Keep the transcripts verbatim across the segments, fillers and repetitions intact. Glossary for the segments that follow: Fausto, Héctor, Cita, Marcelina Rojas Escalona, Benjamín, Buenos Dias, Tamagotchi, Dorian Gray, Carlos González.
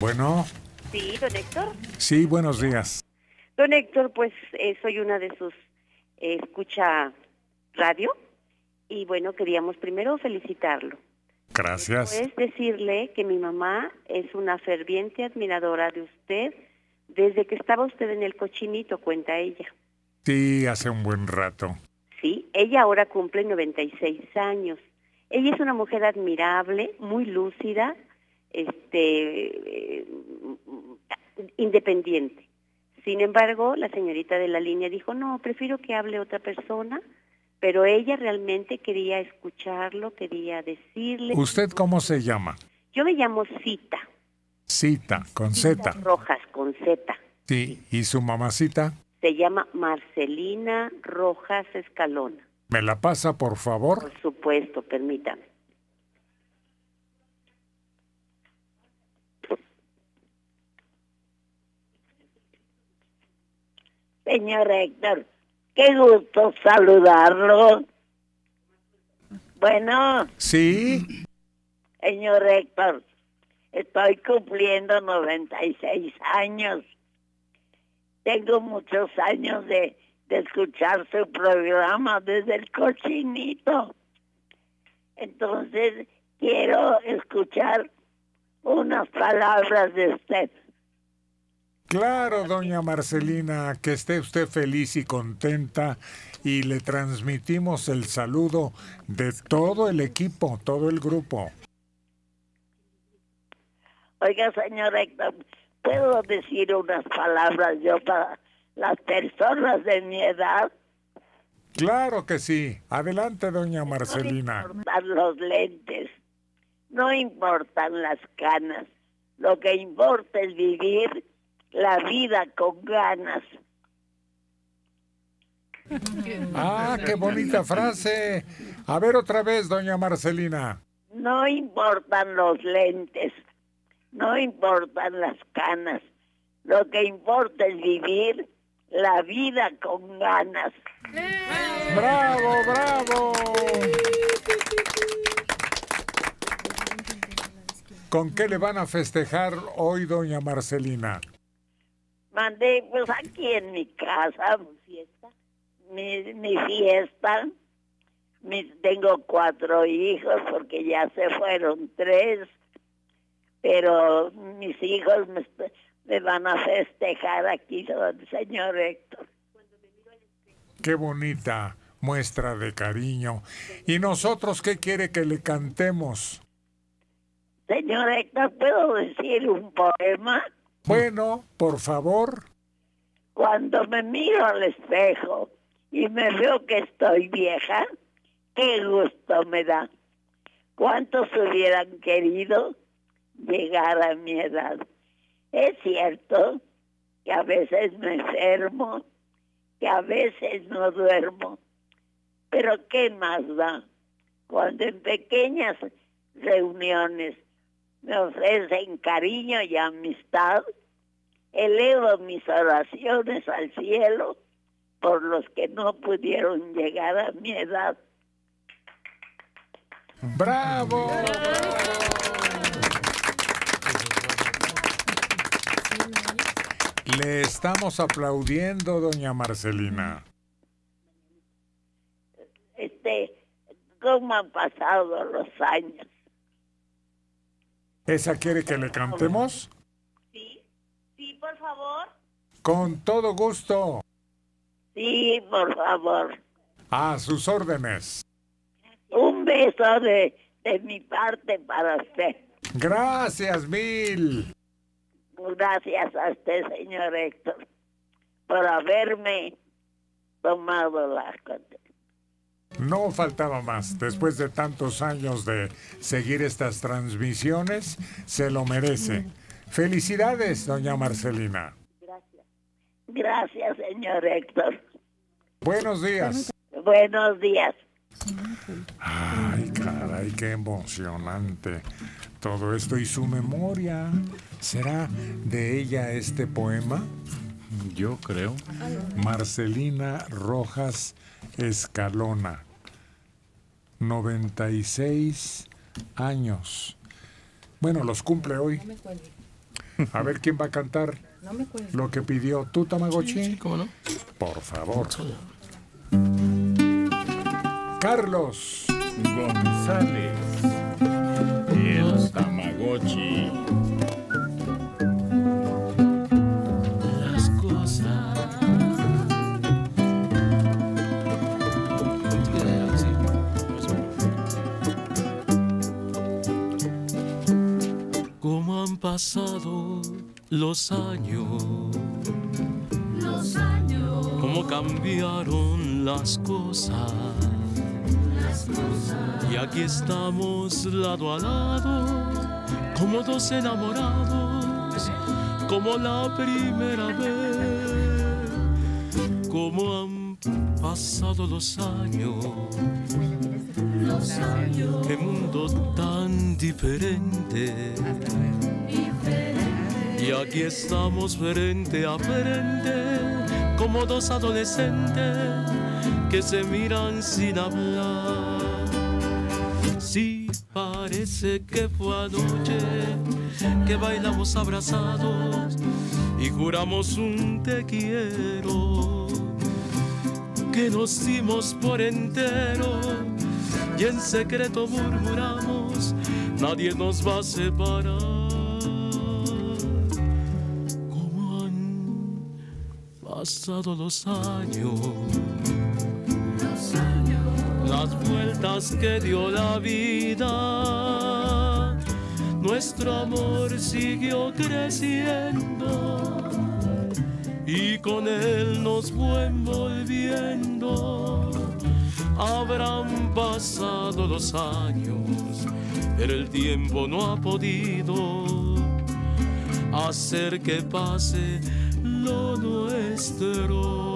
Bueno. Sí, don Héctor. Sí, buenos días. Don Héctor, pues eh, soy una de sus eh, escucha radio y bueno, queríamos primero felicitarlo. Gracias. Después decirle que mi mamá es una ferviente admiradora de usted desde que estaba usted en el cochinito, cuenta ella. Sí, hace un buen rato. Sí, ella ahora cumple noventa y seis años. Ella es una mujer admirable, muy lúcida, este, eh, independiente. Sin embargo, la señorita de la línea dijo, no, prefiero que hable otra persona, pero ella realmente quería escucharlo, quería decirle. ¿Usted cómo se llama? Yo me llamo Cita. Cita, con Z. Rojas, con Z. Sí, ¿y su mamacita? Se llama Marcelina Rojas Escalona. ¿Me la pasa, por favor? Por supuesto, permítame. Señor Héctor, qué gusto saludarlo. Bueno. Sí. Señor Héctor, estoy cumpliendo noventa y seis años. Tengo muchos años de, de escuchar su programa desde el cochinito. Entonces, quiero escuchar unas palabras de usted. Claro, doña Marcelina, que esté usted feliz y contenta y le transmitimos el saludo de todo el equipo, todo el grupo. Oiga, señor Héctor, ¿puedo decir unas palabras yo para las personas de mi edad? Claro que sí. Adelante, doña Marcelina. No importan los lentes, no importan las canas, lo que importa es vivir la vida con ganas. Ah, qué bonita frase. A ver otra vez, doña Marcelina. No importan los lentes, no importan las canas, lo que importa es vivir la vida con ganas. ¡Eh! ¡Bravo, bravo! ¿Con qué le van a festejar hoy, doña Marcelina? Mandé, pues aquí en mi casa, mi, mi fiesta, mi, tengo cuatro hijos porque ya se fueron tres, pero mis hijos me, me van a festejar aquí, señor Héctor. Qué bonita muestra de cariño. ¿Y nosotros qué quiere que le cantemos? Señor Héctor, ¿puedo decir un poema? Bueno, por favor. Cuando me miro al espejo y me veo que estoy vieja, qué gusto me da. ¿Cuántos hubieran querido llegar a mi edad? Es cierto que a veces me enfermo, que a veces no duermo, pero ¿qué más da? Cuando en pequeñas reuniones me ofrecen cariño y amistad, elevo mis oraciones al cielo por los que no pudieron llegar a mi edad. ¡Bravo! ¡Bravo! Le estamos aplaudiendo, doña Marcelina. Este, ¿cómo han pasado los años? ¿Esa quiere que le cantemos? Sí, sí, por favor. Con todo gusto. Sí, por favor. A sus órdenes. Un beso de, de mi parte para usted. Gracias mil. Gracias a usted, señor Héctor, por haberme tomado la contestación. No faltaba más. Después de tantos años de seguir estas transmisiones, se lo merece. Felicidades, doña Marcelina. Gracias. Gracias, señor Héctor. Buenos días. Buenos días. Ay, caray, qué emocionante todo esto. ¿Y su memoria? ¿Será de ella este poema? Yo creo. Marcelina Rojas Escalona, noventa y seis años. Bueno, los cumple hoy. A ver quién va a cantar no me lo que pidió tu Tamagotchi. Sí, sí, ¿cómo no? Por favor. Carlos González, el Tamagotchi. Las cosas como han pasado los años, los años, cómo cambiaron las cosas. Y aquí estamos lado a lado, como dos enamorados, como la primera vez. Como han pasado los años, los años, qué mundo tan diferente. Y aquí estamos frente a frente, como dos adolescentes que se miran sin hablar. Sí, parece que fue anoche que bailamos abrazados y juramos un te quiero, que nos dimos por entero y en secreto murmuramos, nadie nos va a separar. Como han pasado los años, las vueltas que dio la vida, nuestro amor siguió creciendo y con él nos fue envolviendo. Habrán pasado los años, pero el tiempo no ha podido hacer que pase lo nuestro.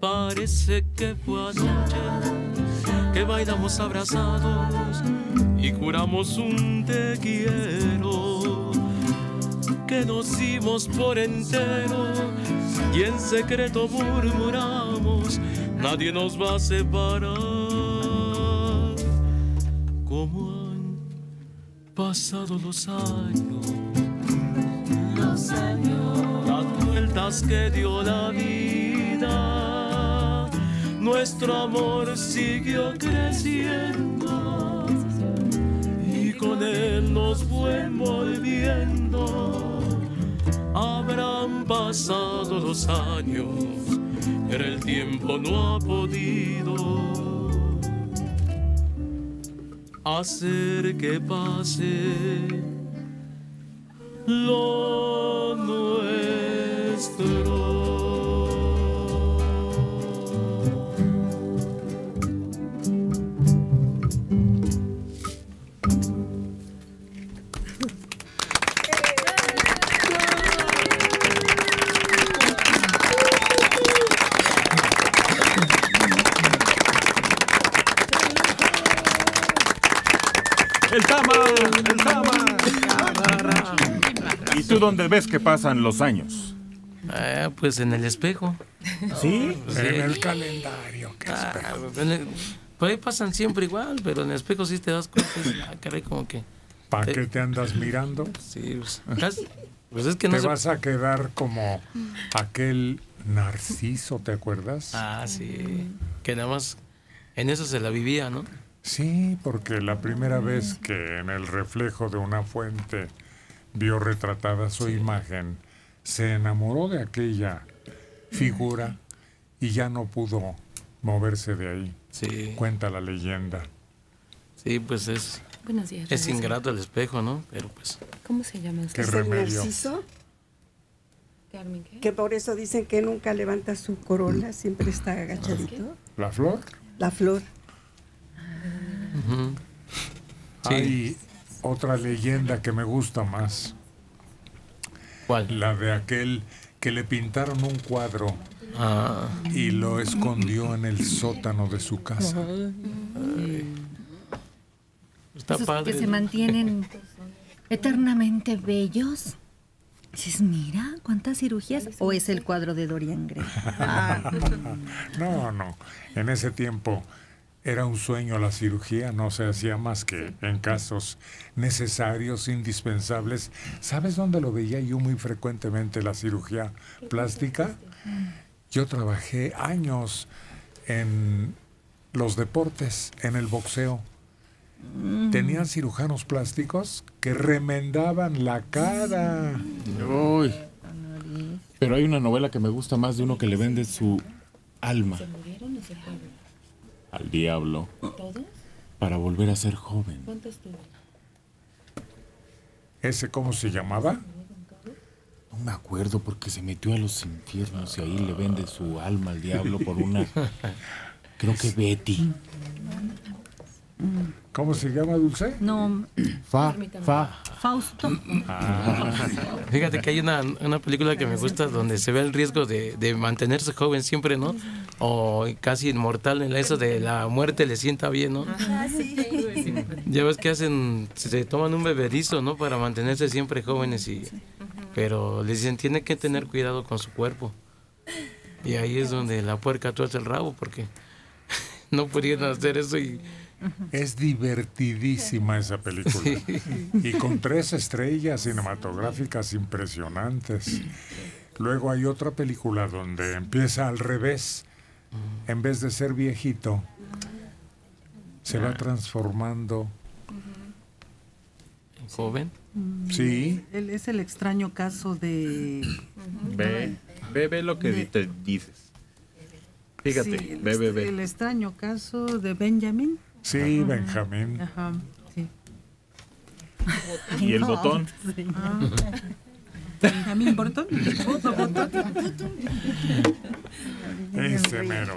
Parece que fue anoche que bailamos abrazados y juramos un te quiero, que nos dimos por entero y en secreto murmuramos, nadie nos va a separar. Como han pasado los años, los años, las vueltas que dio la vida, nuestro amor siguió creciendo y con él nos fue envolviendo. Habrán pasado los años, pero el tiempo no ha podido hacer que pase lo nuestro. El Tama, el Tama. ¿Y tú dónde ves que pasan los años? Ah, pues en el espejo. ¿Sí? Sí. En el calendario. ¿Qué ah, el, por ahí pasan siempre igual, pero en el espejo sí te das cuenta. Ah, caray, como que. ¿Para te... qué te andas mirando? Sí, pues, pues es que no. Te se... vas a quedar como aquel Narciso, ¿te acuerdas? Ah, sí. Que nada más en eso se la vivía, ¿no? Sí, porque la primera vez que en el reflejo de una fuente vio retratada su sí. imagen, se enamoró de aquella figura y ya no pudo moverse de ahí. Sí. Cuenta la leyenda. Sí, pues es, buenos días, es ingrato el espejo, ¿no? Pero pues. ¿Cómo se llama usted? ¿Qué remedio? ¿Narciso? Que por eso dicen que nunca levanta su corola, siempre está agachadito. ¿La flor? La flor. Uh-huh. Sí. Hay otra leyenda que me gusta más. ¿Cuál? La de aquel que le pintaron un cuadro ah. y lo escondió en el sótano de su casa. Uh-huh. Está esos padre, que se mantienen eternamente bellos. Dices, mira, ¿cuántas cirugías? ¿O es el cuadro de Dorian Gray? Ah. No, no. En ese tiempo era un sueño la cirugía. No se hacía más que en casos necesarios, indispensables. ¿Sabes dónde lo veía yo muy frecuentemente la cirugía plástica? Yo trabajé años en los deportes, en el boxeo. Tenían cirujanos plásticos que remendaban la cara. Uy. Pero hay una novela que me gusta más de uno que le vende su alma al diablo para volver a ser joven. ¿Ese cómo se llamaba? No me acuerdo, porque se metió a los infiernos y ahí le vende su alma al diablo por una... Creo que Betty. ¿Cómo se llama, Dulce? No. Fa, fa. Fausto. Ah. Fíjate que hay una, una película que me gusta donde se ve el riesgo de, de mantenerse joven siempre, ¿no? O casi inmortal, en eso de la muerte le sienta bien, ¿no? Ah, sí. Ya ves que hacen, se toman un bebedizo, ¿no? Para mantenerse siempre jóvenes, y pero les dicen, tiene que tener cuidado con su cuerpo. Y ahí es donde la puerca tuerce el rabo, porque no pudieron hacer eso y... Es divertidísima esa película, sí. Y con tres estrellas cinematográficas impresionantes. Luego hay otra película donde empieza al revés. En vez de ser viejito, se va transformando. ¿Joven? Sí. Él es el extraño caso de... Ve, ve, ve lo que te dices. Fíjate, sí, el, bebe, bebe. El extraño caso de Benjamín. Sí, ajá. Benjamín. Ajá, sí. ¿Y el botón? Sí. Ah. ¿Benjamín Botón? Ese mero.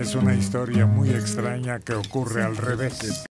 Es una historia muy extraña que ocurre al revés.